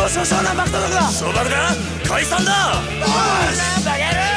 少々ナンバークトだ。相場が解散だ。バカ野郎。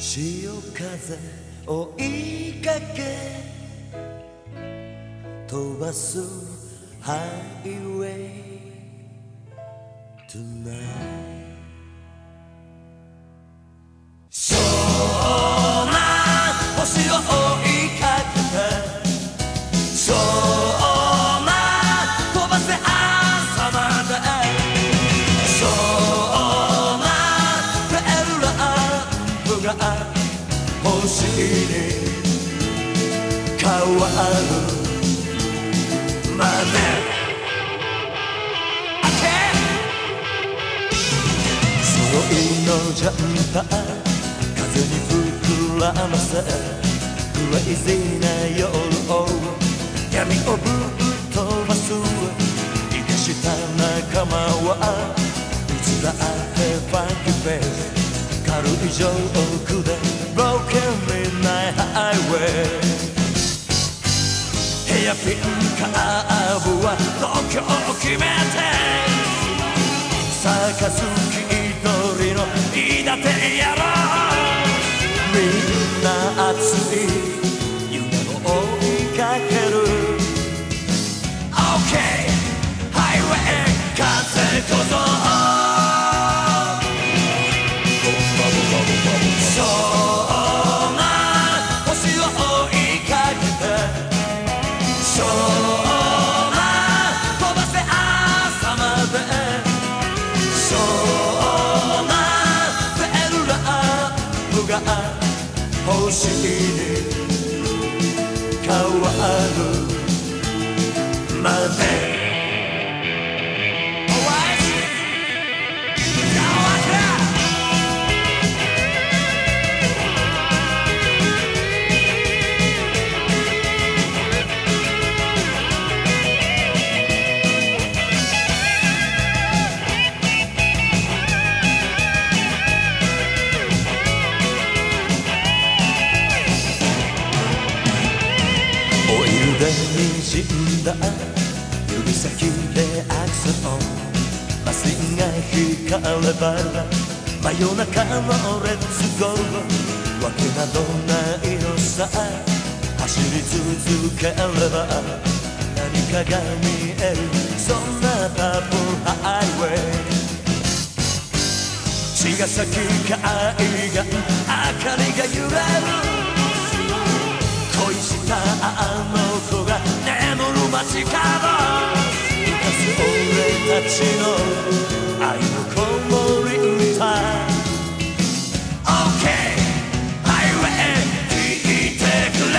潮風追いかけ飛ばすハイウェイ Tonight 湘南星を追いかけて湘南飛ばせ朝まで湘南フェルラップが 星に変わるまで揃いのジャンパー風に膨らませクレイジーな夜を闇をぶっ飛ばす生かした仲間はいつだってファンキーフェイス軽いジョークで Broken midnight highway ヘアピンカーブは東京を決めてサーカス気取りのいいだてやろみんな熱い夢を追いかける OK ハイウェイ風小僧 星に変わるまで 指先でアクセルを麻酔が光れば真夜中のレッツゴーわけなどないのさ走り続ければ何かが見えるそんなパープルハイウェイ茅ヶ崎海岸明かりが揺れる 恋したあの子が眠る街角生かす俺たちの愛のこもり歌 OK ハイウェイ聴いてくれ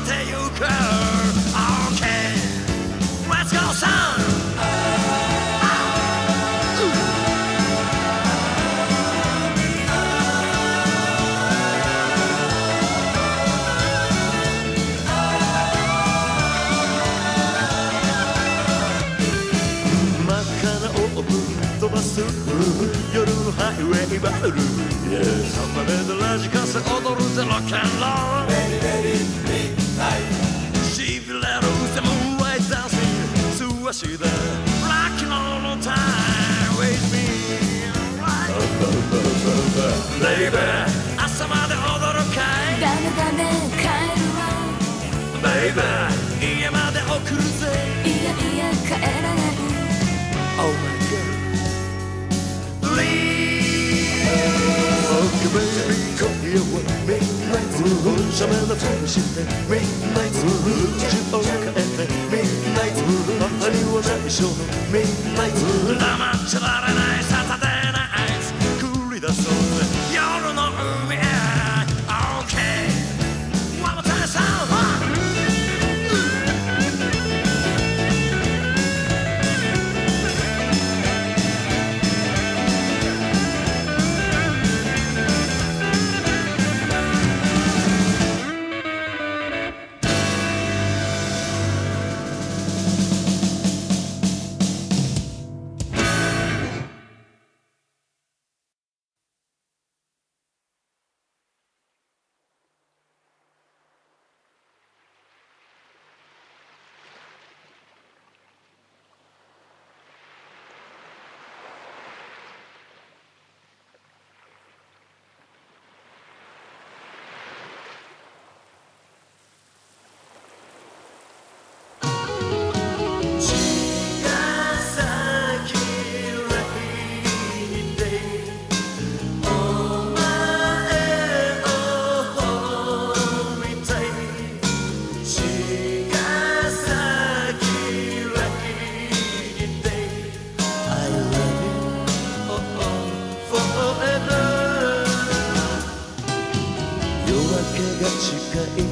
が近い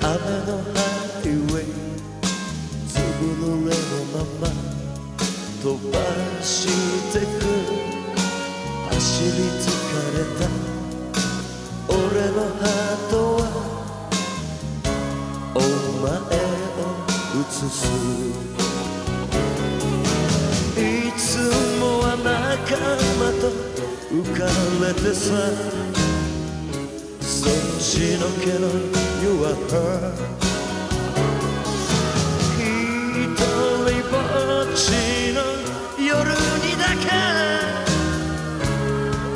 雨のハイウェイ、粒のれのまま飛ばしてく、走り疲れた俺のハートはお前を映す。いつもは仲間と浮かれてさ、そっちのけの弱は一人ぼっちの夜にだけ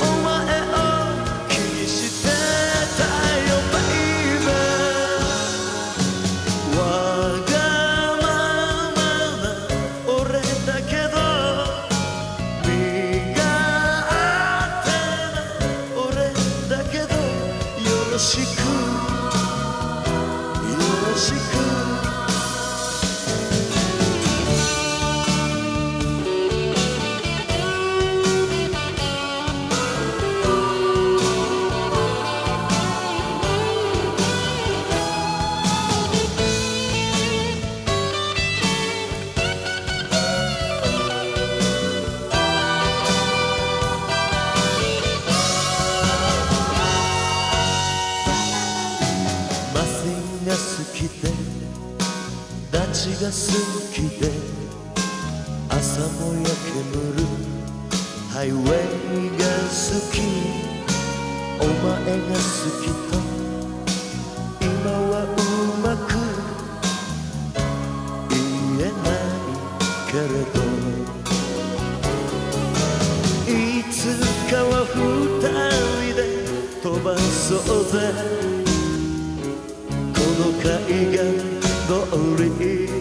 お前を気にしてたよベイベー。わがままな俺だけど身勝手な俺だけどよろしくよろしく。好きでダチが好きで朝もやけむるハイウェイが好き、お前が好きと今はうまく言えないけれど、いつかは二人で飛ばそうぜ。 I'll get you.